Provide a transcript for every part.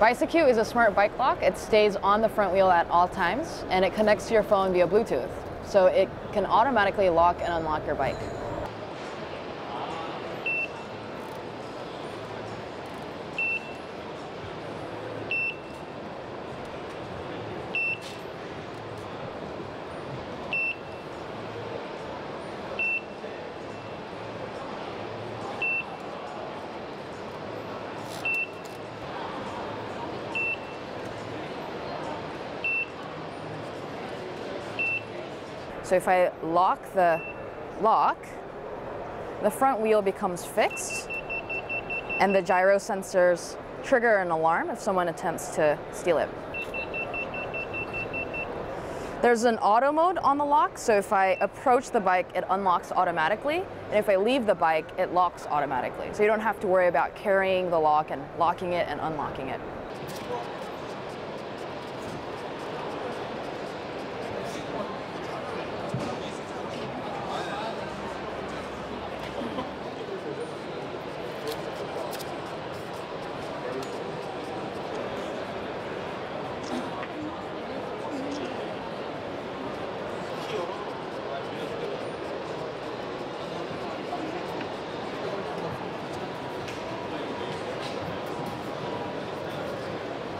Bisecu is a smart bike lock. It stays on the front wheel at all times, and it connects to your phone via Bluetooth, so it can automatically lock and unlock your bike. So if I lock the lock, the front wheel becomes fixed and the gyro sensors trigger an alarm if someone attempts to steal it. There's an auto mode on the lock, so if I approach the bike, it unlocks automatically, and if I leave the bike, it locks automatically. So you don't have to worry about carrying the lock and locking it and unlocking it.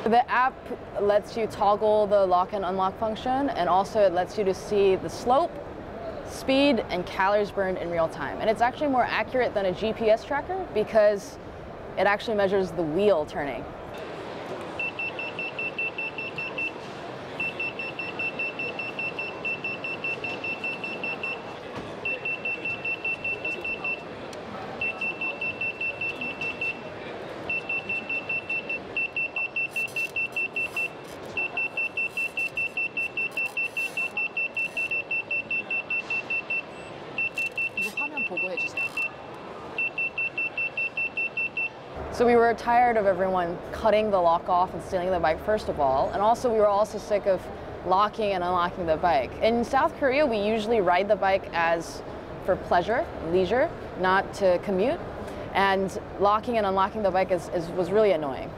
The app lets you toggle the lock and unlock function, and also it lets you to see the slope, speed, and calories burned in real time. And it's actually more accurate than a GPS tracker because it actually measures the wheel turning. So we were tired of everyone cutting the lock off and stealing the bike, first of all, and also we were also sick of locking and unlocking the bike. In South Korea, we usually ride the bike as for pleasure, leisure, not to commute, and locking and unlocking the bike was really annoying.